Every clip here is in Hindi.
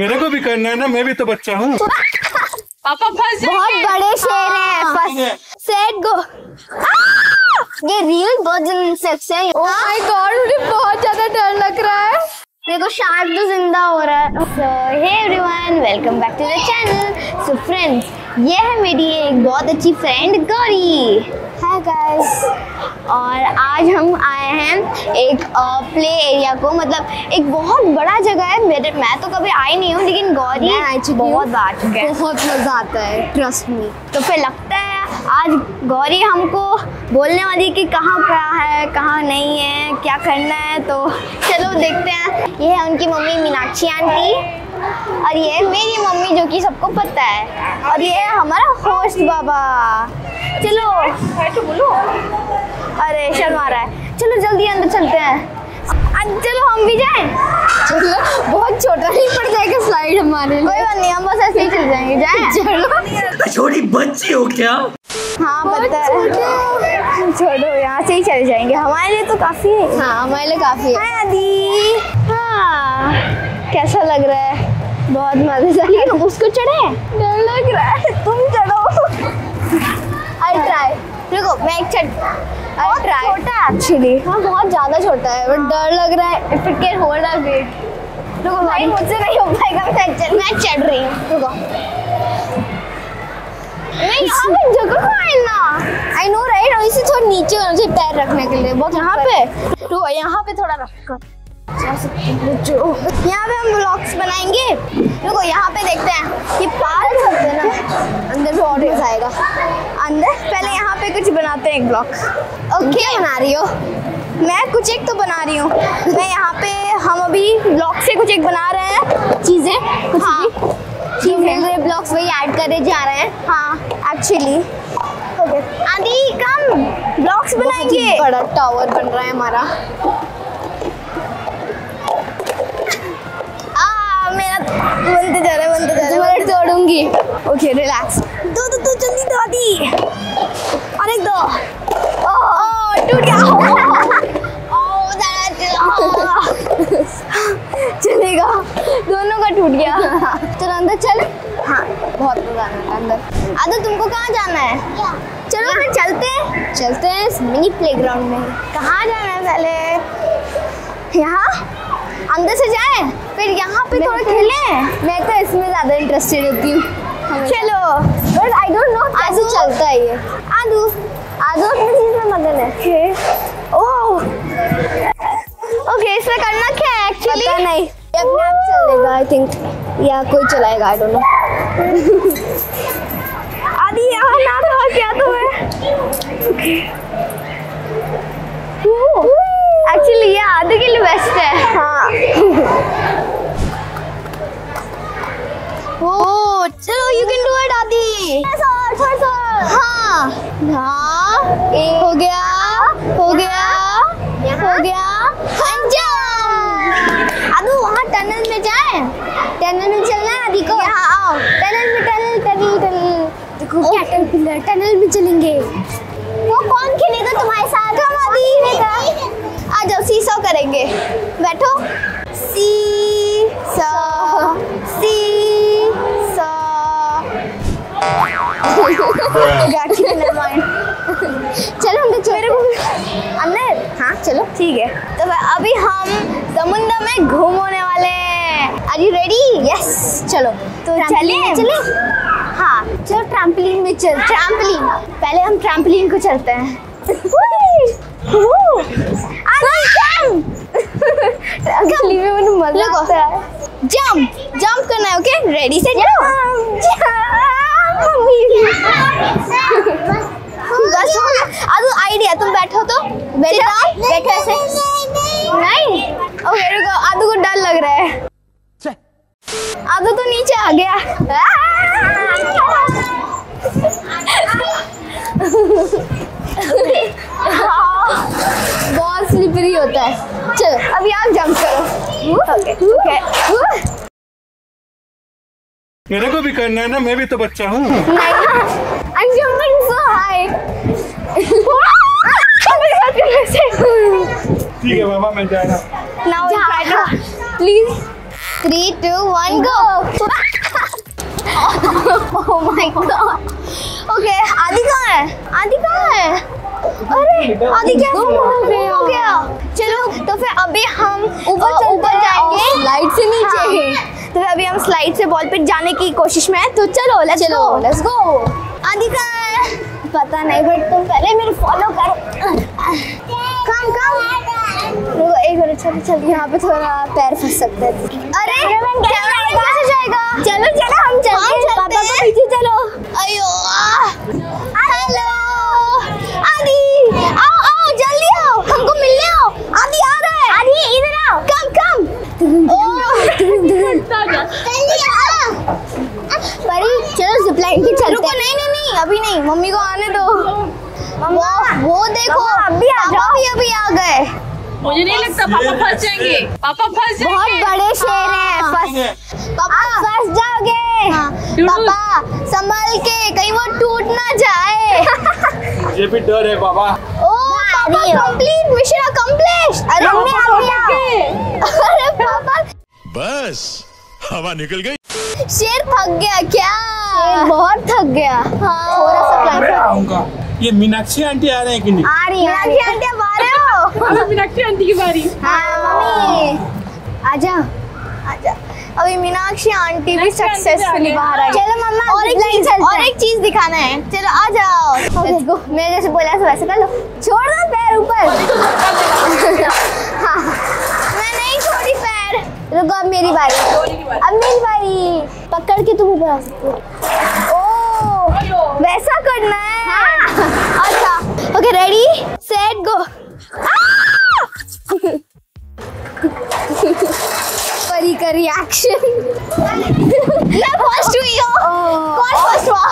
मेरे को भी करना है ना, मैं भी तो बच्चा हूँ। पापा फंस गए, बहुत बड़े शेर है। Set go. ये रियल बर्ड सेक्स है। ओह माय गॉड, मुझे बहुत ज्यादा डर लग रहा है। देखो शार्क तो जिंदा हो रहा है। So hey everyone, welcome back to the channel. So friends, ये है मेरी एक बहुत अच्छी फ्रेंड गौरी। हाय गाइस, और आज हम आए हैं एक प्ले एरिया को, मतलब एक बहुत बड़ा जगह है। मेरे मैं तो कभी आई नहीं हूँ, लेकिन गौरी बहुत बार चुकी है, बहुत मज़ा आता है, ट्रस्ट मी। तो फिर लगता है आज गौरी हमको बोलने वाली कि कहाँ क्या है, कहाँ नहीं है, क्या करना है। तो चलो देखते हैं। ये है उनकी मम्मी मीनाक्षी आंटी, और ये है मेरी मम्मी जो कि सबको पता है, और ये है हमारा होस्ट बाबा। चलो तो बोलो, अरे शर्मा रहा है। चलो जल्दी अंदर चलते हैं। चलो हम भी जाएं। चलो, बहुत छोटा नहीं पड़ जाएगा स्लाइड हमारे लिए। कोई बात नहीं, हम बस ऐसे ही चल जाएंगे। जाएं। चलो। छोटी बच्ची हो क्या? हाँ पता है, छोड़ो, यहाँ से ही चले जाएंगे, हमारे लिए तो काफी है। हाँ हमारे लिए काफी है। हाँ आदि, हाँ कैसा लग रहा है? बहुत मजेदार। उसको चढ़े डर लग रहा है, तुम चढ़ो। आई ट्राई, देखो मैं एक आई ट्राई। छोटा है एक्चुअली, हाँ बहुत ज़्यादा छोटा है, बट डर लग रहा है। If it can hold a weight. देखो भाई मुझसे नहीं हो पाएगा, मैं चढ़ रही हूँ। देखो मैं यहाँ पे जगह को आई ना, आई नो राइट। और इसे थोड़ा नीचे मुझे पैर रखने के लिए बहुत यहाँ पे, तो यहाँ पे थोड़ा रखो। यहाँ पे हम व्लॉग्स बनाएंगे। देखो यहाँ पे देखते हैं, ये पार्क है ना, अंदर भी और मजा आएगा। अंदर पहले यहाँ पे कुछ बनाते हैं एक ब्लॉग। ओके बना रही हो? मैं कुछ एक तो बना रही हूँ। मैं यहाँ पे हम अभी ब्लॉग से कुछ एक बना रहे हैं चीज़ें, कुछ हाँ चीज़ें ब्लॉग्स वही ऐड करे जा रहे हैं। हाँ एक्चुअली आदि कम ब्लॉग्स बनाएंगे। बड़ा टावर बन रहा है हमारा। बनते जा रहा, बनते जा रहा, तोड़ूंगी। Okay relax. दो जल्दी दो आदि, और एक दो। ओह टूट गया। ओह दादा चलेगा, दोनों का टूट गया। चलो अंदर चल। हाँ बहुत मजा आना है अंदर। आदि तुमको कहाँ जाना है? चलो फिर चलते हैं इस मिनी प्लेग्राउंड में। कहाँ जाना है? पहले यहाँ अंदर से जाए, फिर यहाँ पे थोड़ा खेलें। मैं तो इसमें ज़्यादा इंटरेस्टेड होती हूँ। चलो बट आई डोंट नो कैसे चलता है ये। आदू अपनी चीज़ में मगन है। ओह ओके, इसमें करना क्या है एक्चुअली? पता नहीं, ये अपने आप चलेगा आई थिंक, या कोई चलाएगा, आई डोंट नो। आदि यहाँ ना रहा क्या तुम्हें? एक्चुअली ये आधे के लिए बेस्ट है। हाँ ओह चलो, यू कैन डू इट आदि। हाँ हाँ हो गया हो गया हो गया। आदू वहाँ टनल में जाए, टनल में चलना है आदि को। यहाँ आओ, टनल में टनल देखो क्या टनल, टनल में चलेंगे। वो कौन खेलेगा तुम्हारे साथ? आदि आज सीसॉ करेंगे, बैठो। सीसॉ सीसॉ चलो अंदर। हाँ चलो ठीक है। तो अभी हम समुद्र में घूम होने वाले हैं। Are you ready? यस चलो तो चले। हाँ चलो ट्रैम्पलिन में चल। ट्रैम्पलिन पहले हम ट्रैम्पलिन को चलते हैं। जंप करना है। Okay ready set go. बस आदू आइडिया, तुम बैठो तो बैठो ऐसे नहीं। ओके रुको, आदू को डर लग रहा है। आदू तो नीचे आ गया। बहुत स्लिपरी होता है। चलो अभी आप जंप करो। ओके। मेरे को भी करना है ना, मैं भी तो बच्चा हूँ। I'm jumping so high. ठीक है मामा, मैं जा रहा हूँ। Now try to please. 3, 2, 1, go! Oh my god! Okay, आदि कहाँ है? आदि कहाँ है? अरे आदि क्या हो गया? चलो तो फिर अभी हम ऊपर जाएंगे स्लाइड से नीचे। तो अभी हम स्लाइड से बॉल पे जाने की कोशिश में है, तो चलो लेट्स गो। आदि कहाँ है? पता नहीं, बट तुम पहले मेरे फॉलो करो। कम एक बार चल यहाँ पे थोड़ा पैर फंस सकता है। अरे कैसे जाएगा? चलो चलो हम चलते हैं, पापा के पीछे चलो। अयो अभी नहीं, मम्मी को आने दो। वो देखो अभी आ जाओ, अभी आ गए। मुझे नहीं लगता पापा फंस जाएंगे। बहुत बड़े शेर हैं, पापा फंस जाओगे। पापा संभल के, कहीं वो टूट ना जाए। मुझे भी डर है पापा। ओ पापा कंप्लीट मिशन अकम्प्लिश। अरे पापा बस हवा निकल गई। शेर थक गया क्या? बहुत थक गया। हाँ। थोड़ा सा आऊंगा। ये मीनाक्षी आंटी आ रहे हैं कि नहीं? आ रही है। मीनाक्षी आंटी आ रहे हो? मीनाक्षी आंटी की बारी। हाँ। आजा आजा। अभी मीनाक्षी आंटी भी सक्सेसफुली बाहर आई। चलो मम्मा और एक चीज दिखाना है। चलो आ जाओ। Let's go. मैंने जैसे बोला वैसे कर लो। छोड़ दो पैर ऊपर। मैं नहीं छोड़ी पैर। रुको अब मेरी बारी। अब मेरी बारी। पकड़ के तुम ऊपर आ सकते हो। ओ वैसा करना है। हाँ। अच्छा ओके, रेडी सेट गो। परी का रिएक्शन। मैं फर्स्ट हुई हूँ। कौन फर्स्ट हुआ?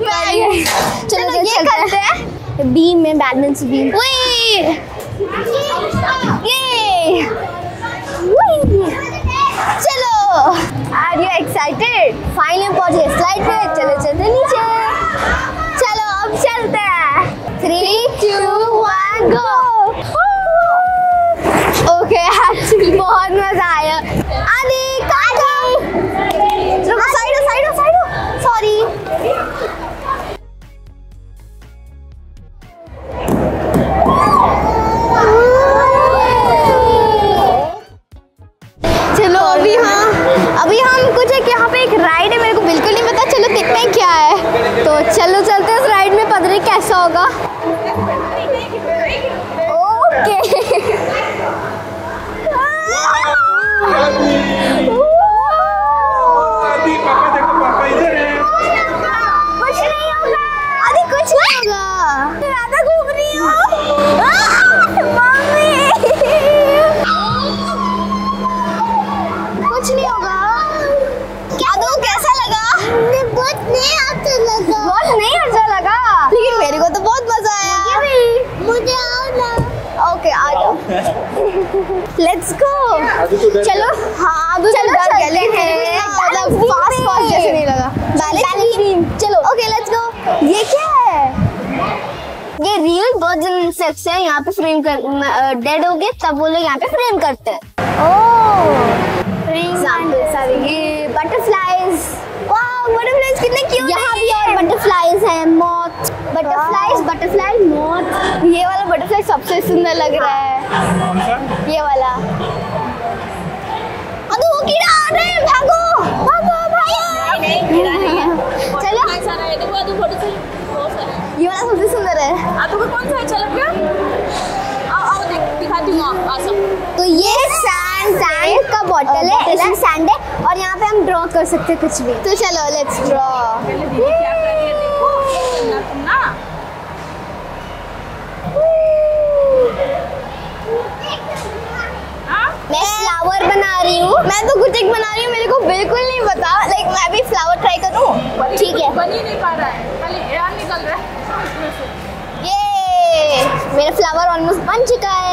मैं। चलो ये करते हैं बीम में बैलेंस बीम। चलो Are you excited? फाइनली पहुंचे स्लाइड पे। चलो चलते नीचे। चलो अब चलते हैं। 3, 2, 1, go। ओके एक्चुअली बहुत मजा आया। आदि रुको, साइड हो। सॉरी। चलो अभी हम कुछ है कि यहाँ पे एक राइड है, मेरे को बिल्कुल नहीं पता। चलो देखते हैं क्या है। तो चलो चलते हैं उस राइड में, पता नहीं कैसा होगा। ओके कुछ नहीं होगा। अरे कुछ नहीं होगा। राधा घूम रही हो। कुछ नहीं होगा। बहुत नहीं अच्छा लगा लेकिन मेरे को तो बहुत मजा आया। मुझे ओके आ जाओ। Let's go. चलो हाँ चलते हैं। फास्ट जैसे नहीं लगा। Balance beam. चलो ओके लेट्स गो। ये क्या है? ये रियल बर्ड्स इंसेक्ट्स है। यहाँ पे फ्रेम कर, डेड हो गए तब वो लोग यहाँ पे फ्रेम करते हैं। ये बटरफ्लाइज। बटरफ्लाइज कितने क्यूट। यहाँ भी और बटरफ्लाइज है। मौत बटरफ्लाई मौत। ये वाला बटरफ्लाई सबसे सुंदर लग रहा है। ये वाला। अरे वो कीड़ा आ रहा है। भागो भागो भाई। नहीं कीड़ा नहीं है। चलो ये वाला सबसे सुंदर है। आपको कौन सा अच्छा लग रहा? आओ दिखाती हूँ। तो ये सैंड का बॉटल है। इसमें सैंड है और यहाँ पे हम ड्रॉ कर सकते हैं कुछ भी। तो चलो लेट्स ड्रॉ। मैं फ्लावर बना रही हूँ। मैं तो कुछ एक बना रही हूँ, मेरे को बिल्कुल नहीं पता। लाइक मैं भी फ्लावर ट्राई करूँ। ठीक है। बन ही नहीं पा रहा है, खाली एयर निकल रहा है। ये मेरा फ्लावर ऑलमोस्ट बन चुका है।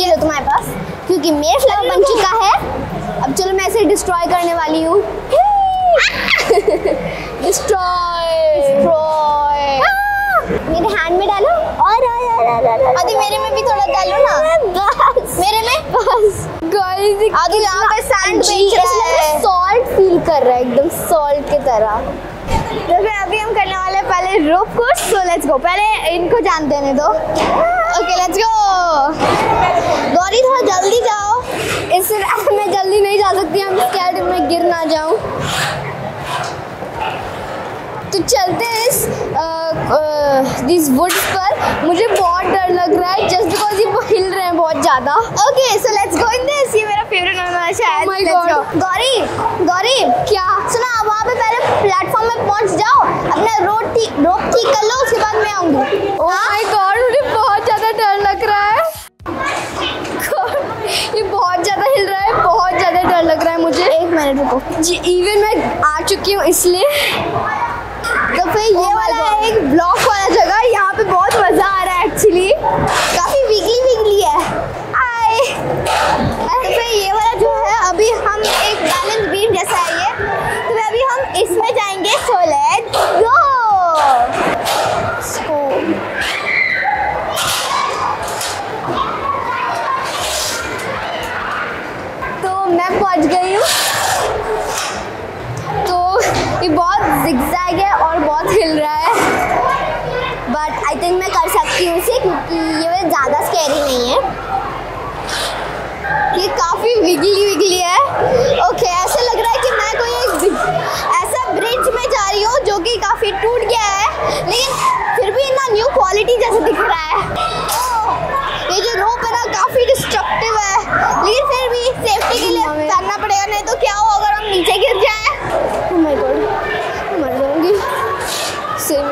ये लो तुम्हारे पास, क्योंकि मेरा फ्लावर बन चुका है। अब चलो मैं इसे डिस्ट्रॉय करने वाली हूँ। मेरे हैंड में डालो और मेरे में भी थोड़ा डालो ना। मेरे में गाइस आदि यहाँ पे सैंड बेच रहा है, सॉल्ट फील कर रहा है एकदम सॉल्ट की तरह। तो फिर अभी हम करने वाले हैं पहले रोप कोर्स, सो लेट्स गो। पहले इनको जान देने दो। ओके लेट्स गो। गौरी थोड़ा जल्दी जाओ, इससे मैं जल्दी नहीं जा सकती, हम स्कैड में गिर ना जाऊँ। तो चलते हैं इस वुड्स पर, मुझे बहुत डर लग रहा है जस्ट बिकॉज ये हिल रहे हैं बहुत ज़्यादा। Okay so let's go in this, ये मेरा फेवरेट होने वाला शायद। गौरी गौरी क्या सुना, अब वहाँ पे पहले प्लेटफॉर्म में पहुँच जाओ, अपना रोप ठीक कर लो, उसके बाद मैं आऊँगी। ओह माय गॉड मुझे बहुत ज़्यादा डर लग रहा है, ये बहुत ज़्यादा हिल रहा है, बहुत ज़्यादा डर लग रहा है मुझे। एक मिनट रुको जी, इवन मैं आ चुकी हूँ इसलिए। तो फिर ये वाला एक ब्लॉक वाला जगह, यहाँ पे बहुत मजा आ रहा है एक्चुअली, काफी वीकली है। आए तो फिर ये वाला जो है अभी हम एक बैलेंस बीम जैसा है ये, तो फिर अभी हम इसमें जाएंगे। So let's go. तो मैं पहुँच गई हूँ। ये बहुत zigzag है और बहुत हिल रहा है, बट आई थिंक मैं कर सकती हूँ इसे, क्योंकि ये ज़्यादा स्कैरी नहीं है, ये काफ़ी विगली है। ओके ऐसा लग रहा है कि मैं कोई एक ऐसा ब्रिज में जा रही हूँ जो कि काफ़ी टूट गया है, लेकिन फिर भी ना न्यू क्वालिटी जैसा दिख रहा है। ये जो रोप है ना काफ़ी डिस्ट्रक्टिव है, लेकिन फिर भी सेफ्टी के लिए करना पड़ेगा, नहीं तो क्या हो अगर हम नीचे गिर जाए। Oh my God, मर जाऊंगी। सेम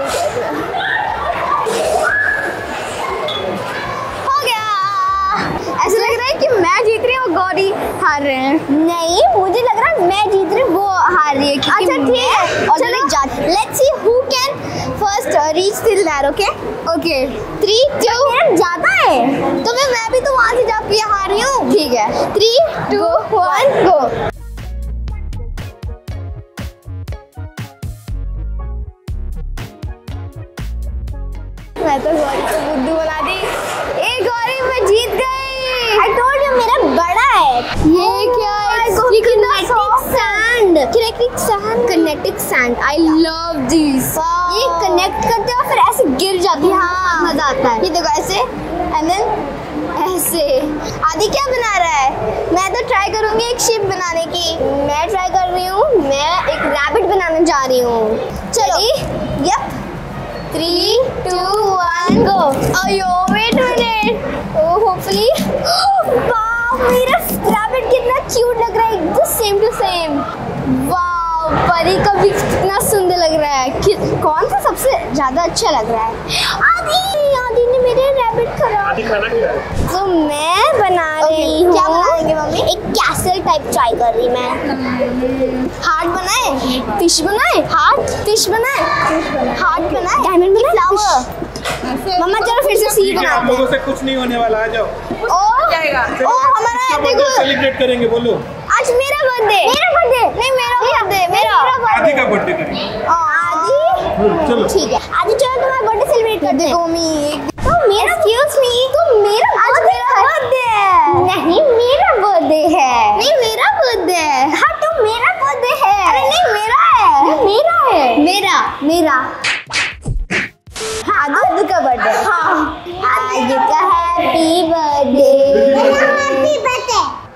हो गया, ऐसा लग रहा है कि मैं जीत रही हूँ, गौरी हार रहे हैं। नहीं मुझे लग रहा है मैं जीत रही हूँ, वो हार रही है। अच्छा ठीक है, और चलो let's see who can first reach till there. Okay 3 2 ज़्यादा है तो मैं भी तो वहाँ से जाके हार रही हूँ। ठीक है 3 2 1 गो। मैं तो गौरी को बुद्धू बना दी। ए गौरी मैं जीत गई। I told you मेरा बड़ा है। ये क्या है? Kinetic sand. I love this। ये कनेक्ट करते हो फिर ऐसे गिर जाती है। हाँ मजा आता है। ये देखो ऐसे एंड देन ऐसे। आदि क्या बना रहा है? मैं तो ट्राई करूंगी एक शिप बनाने की। मैं ट्राई कर रही हूँ, मैं एक रैबिट बनाने जा रही हूँ। चलो यप 3 2 1 गो। अयो वेट मिनट, होपफुली वाव मेरा रैबिट कितना क्यूट लग रहा है, just same to same. Wow परी का भी कितना सुंदर लग रहा है, कौन सा सबसे ज्यादा अच्छा लग रहा है? आदि ने मेरे रैबिट खराब। तो मैं बना रही हूँ, क्या बनाएंगे मम्मी? एक कैसल टाइप ट्राई कर रही मैं। हार्ट बनाए, फिश बनाए, हार्ट फिश बनाए, हार्ट बनाए, डायमंड बनाए, फ्लावर। मम्मा चलो फिर से सी बनाते हैं। कुछ नहीं होने वाला, आ जाओ। ओ हमारा देखो सेलिब्रेट करेंगे, बोलो आज मेरा बर्थडे। मेरा बर्थडे नहीं, मेरा बर्थडे, मेरा आदि का बर्थडे करेंगे। आदि चलो ठीक है, आदि चलो तुम्हारा बर्थडे सेलिब्रेट करते हैं। गोमी तो मेरा एक्सक्यूज मी, तो मेरा आज मेरा बर्थडे है। नहीं मेरा बर्थडे है, नहीं मेरा बर्थडे है। हां तो मेरा बर्थडे है। अरे नहीं मेरा है, मेरा है, मेरा आदि का बर्थडे। हाँ आदि का हैप्पी बर्थडे।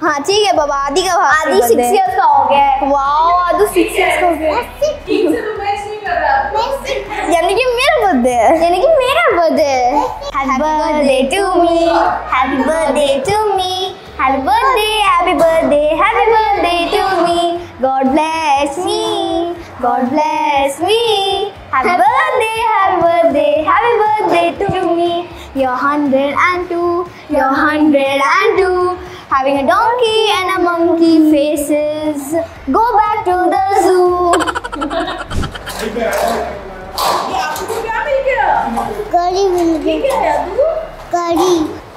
हाँ ठीक है बाबा, आदि का आदि 6 इयर्स का हो गया है। वाओ आदि 6 इयर्स का हो गया है, यानी कि मेरा बर्थडे है, यानी कि मेरा बर्थडे है। Happy birthday to me, happy birthday to me, happy birthday, happy birthday, happy birthday to me. God bless me, God bless me. Happy birthday, happy birthday, happy birthday to me. You're 102, you're 102. Having a donkey and a monkey faces. Go back to the zoo. Curry मिल गया। Curry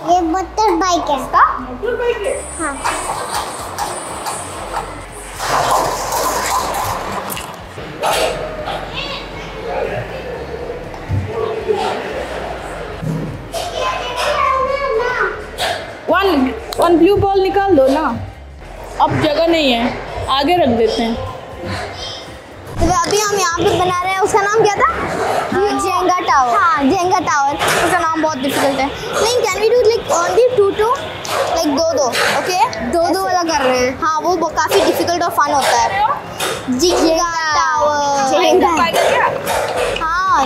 ये motorbike है। इसका? Motorbike है। हाँ। जगह नहीं है, आगे रख देते हैं। तो अभी हम यहाँ पे बना रहे हैं, उसका नाम क्या था? Jenga tower. हाँ, जेंगा टावर, उसका नाम बहुत डिफिकल्ट है। नहीं, can we do like only two like दो, ओके? दो वाला कर रहे हैं। हाँ, वो काफी डिफिकल्ट और फन होता है। Jenga tower, Jenga. हाँ,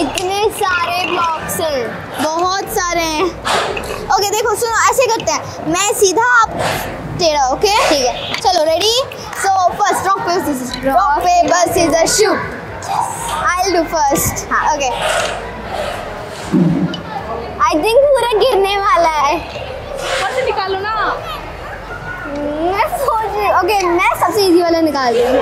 इतने सारे ब्लॉक्स हैं, बहुत सारे हैं। ओके, देखो सुनो, ऐसे करते हैं, मैं सीधा आप तेरा, ओके? ठीक है, चलो ready. So first rock paper scissor shoot. I will do first. Okay, I think पूरा गिरने वाला है। हाथ से निकालो ना। मैं सोच रही, ओके मैं सबसे इजी वाला निकाल रही हूँ।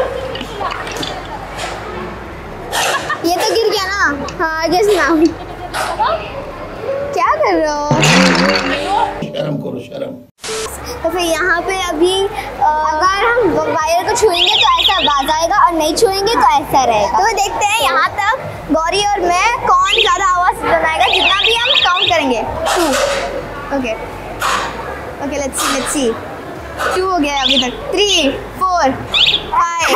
ये तो गिर गया ना। हाँ, जस्ट नाउ। क्या कर रहे हो? शर्म करो, शर्म। तो फिर यहाँ पे अभी अगर हम वायर को छुएंगे तो ऐसा आवाज आएगा, और नहीं छुएंगे तो ऐसा रहेगा। तो देखते हैं यहाँ तक गौरी और मैं कौन ज़्यादा आवाज़ बनाएगा, जितना भी हम काउंट करेंगे। 2, ओके ओके, लेट्स सी। 2 हो गया अभी तक। 3, 4, 5,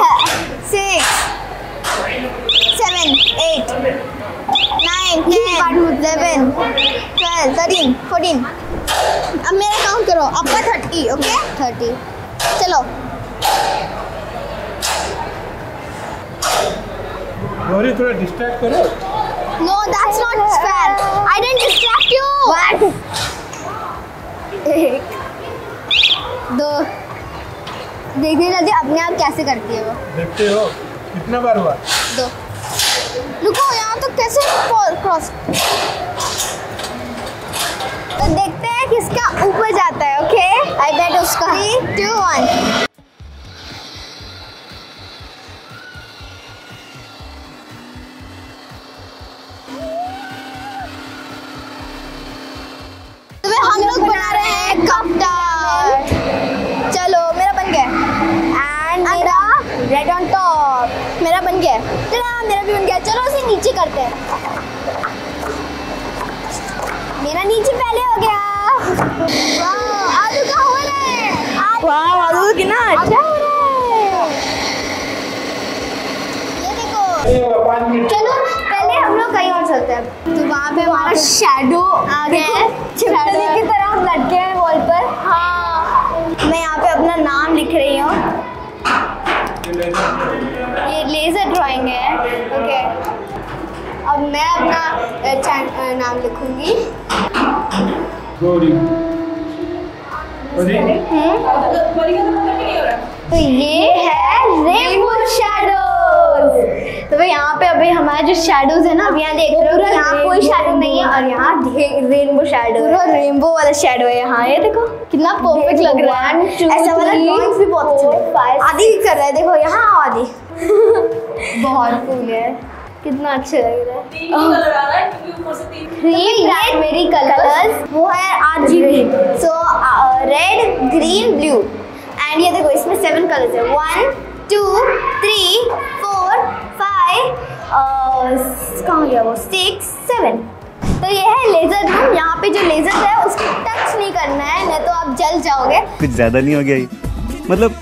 6, 7, 8, 9, 10, 11, 12, 13, 14। अब मेरा काउंट करो, आपका 30, ओके? 30, चलो। गौरी थोड़ा डिस्ट्रैक्ट करो। No, that's not fair. I didn't distract you. What? 1, 2। देखने लगे अपने आप कैसे करती है वो। देखते हो कितना बार हुआ? 2। रुको, यहाँ तो कैसे क्रॉस? तो देखते हैं किसका ऊपर जाता है, ओके? आई बेट उसका। 3, 2, 1। तो हम लोग बना रहे हैं कप टावर। चलो, मेरा बन गया। एंड मेरा रेड ऑन टॉप। मेरा बन गया। चलो, मेरा भी बन गया। चलो उसे नीचे करते हैं। मेरा नीचे पहले हो गया। वाह, आलू का हो रहा है। वाह, आलू कितना अच्छा हो रहा है। ये देखो। चलो पहले हम लोग कहीं और चलते हैं। तो वहाँ पे हमारा शैडो आ गया है, शैडो की तरह हम लटके हैं वॉल पर। हाँ, मैं यहाँ पे अपना नाम लिख रही हूँ। ये लेजर ड्राइंग है, ओके। अब मैं अपना नाम लिखूंगी। गौरी। तो ये है रेनबो शैडोज। तो यहाँ पे अभी हमारे जो शैडोज है ना, अब यहाँ देख रहे हो, यहाँ कोई शैडो नहीं है और यहाँ रेनबो शैडो है, रेनबो वाला शैडो है यहाँ। ये देखो कितना परफेक्ट लग रहा है। ऐसा वाला ड्रॉइंग्स भी बहुत अच्छा है। आदि कर रहा है, देखो यहाँ आदि। बहुत कूल है, कितना अच्छा लग रहा है। तीन कलर आ रहा है क्योंकि ऊपर से 3 मेरी कलर्स वो है RGB। So red, green, blue and ये देखो इसमें 7 कलर्स है। 1, 2, 3, 4, 5 कहाँ गया वो? 6, 7। तो ये है लेजर रूम। यहाँ पे जो लेजर है उसको टच नहीं करना है, नहीं तो आप जल जाओगे। कुछ ज्यादा नहीं हो गया ये, मतलब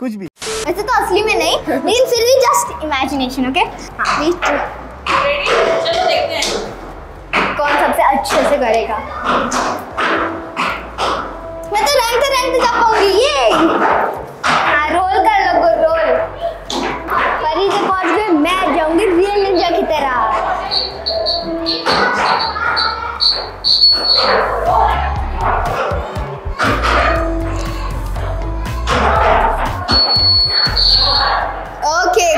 कुछ भी वैसे तो असली में नहीं, लेकिन फिर भी जस्ट इमेजिनेशन, ओके? हाँ, चलो देखते हैं कौन सबसे अच्छे से करेगा। मैं तो रंगते जा पाऊंगी। ये हाँ, रोल कर लो, रोल। परी से पहुंच गए, मैं जाऊंगी रियल निंजा की तरह।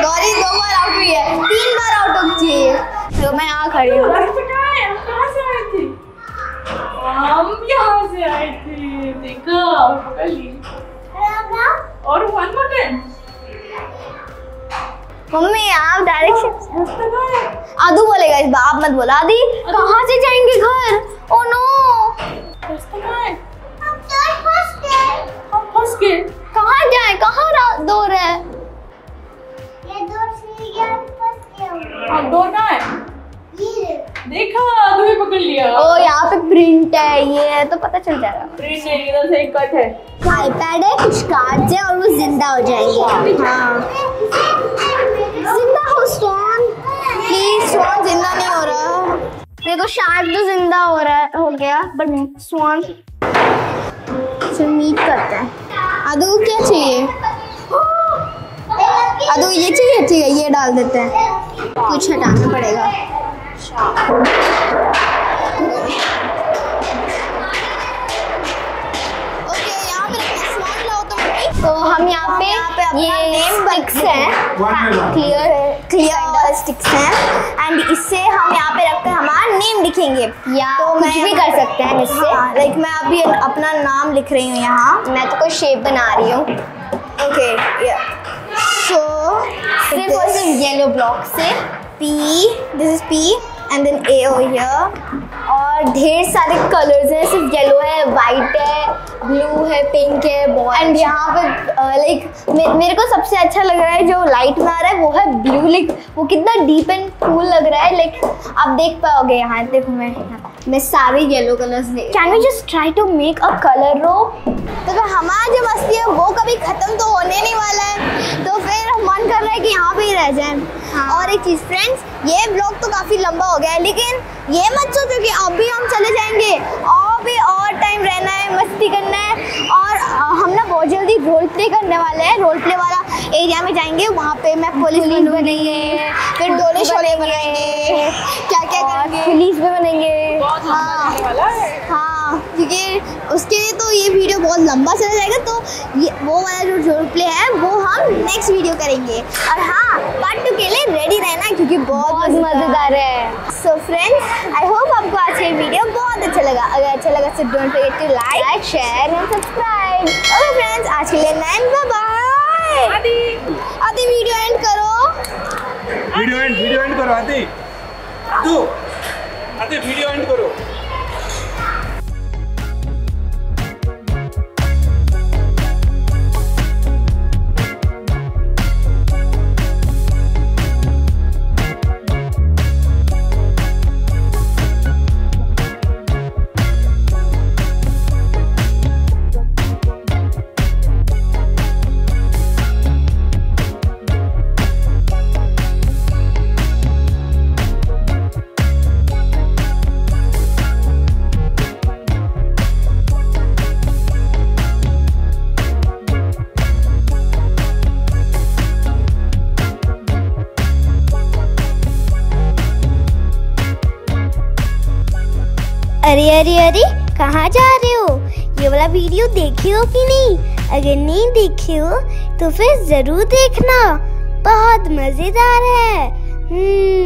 गौरी 2 बार आउट हुई है, 3 बार आउट हो गई है। तो मैं यहाँ खड़ी हूँ। हम यहाँ से आए थे। देखो, पकड़ ली। और 1 बटन। मम्मी आप डायरेक्शन। आदू बोलेगा इस बार, आप मत बोला। आदि, कहाँ से जाएंगे घर? ओ नो, हम फंस गए। कहाँ जाए, कहाँ दौड़ है? देखा, तुम्हें पकड़ लिया। ओ, यहाँ पे प्रिंट है, ये तो पता चल जाएगा। प्रिंट नहीं, इधर से कट है। आईपैड है, कुछ कार्ड्स है और वो जिंदा हो जाएंगे। हाँ जिंदा हो स्टोन, प्लीज स्टोन जिंदा नहीं हो रहा। देखो शार्क तो जिंदा हो रहा है, हो गया, बट स्वान से मीट करता है। आदू क्या चाहिए? आदू ये चाहिए, ठीक है ये डाल देते हैं, कुछ हटाना पड़ेगा। ओके यहाँ पे स्वान लाओ तो मम्मी। तो हम यहाँ पे ये स्टिक्स हैं, क्लियर स्टिक्स हैं, एंड इससे हम यहाँ पे रखते हैं हमारा नेम लिखेंगे। या तो कुछ भी कर सकते हैं इससे। लाइक मैं अभी अपना नाम लिख रही हूँ यहाँ, मैं तो कोई शेप बना रही हूँ। ओके सो सिर्फ और सिर्फ येलो ब्लॉक से P, this is P and then A over here. और ढेर सारे कलर्स हैं, सिर्फ येलो है, वाइट है, ब्लू है, पिंक है, एंड यहाँ पे लाइक मेरे को सबसे अच्छा लग रहा है जो लाइट में आ रहा है वो है ब्लू। लाइक वो कितना डीप एंड कूल लग रहा है। लाइक आप देख पाओगे यहाँ, देखो मैं सारे yellow colours. Can you just try to make a colour row? तो हमारा जो मस्ती है वो कभी खत्म तो होने नहीं वाला है, तो फिर मन कर रहा है कि यहाँ पे ही रह जाए। हाँ। और एक चीज़ फ्रेंड्स, ये ब्लॉग तो काफ़ी लंबा हो गया है, लेकिन ये मत सोचो कि अभी हम चले जाएंगे। और भी और टाइम रहना है, मस्ती करना है, और हम ना बहुत जल्दी रोल प्ले करने वाले हैं। रोल प्ले वाला एरिया में जाएंगे, वहाँ पे मैं पुलिस बनेंगे, फिर डोले शोले बनाएंगे, क्या क्या करेंगे, पुलिस भी बनेंगे। हाँ क्योंकि उसके लिए तो ये वीडियो बहुत लंबा चला जाएगा, तो ये वो वाला जो रोल प्ले है वो हम नेक्स्ट वीडियो करेंगे। और हाँ पार्ट 2 के लिए रेडी रहना, क्योंकि बहुत मज़ेदार है। सो फ्रेंड्स, आई होप आपको आज का वीडियो बहुत अच्छा लगा। अगर अच्छा लगा तो don't forget to like, share and subscribe. Okay friends, आज के लिए बाय। आदि वीडियो एंड करो, वीडियो एंड करो आदि, तू आदि वीडियो एंड करो। अरे अरे अरे कहाँ जा रहे हो? ये वाला वीडियो देखे हो कि नहीं? अगर नहीं देखे हो तो फिर जरूर देखना, बहुत मजेदार है।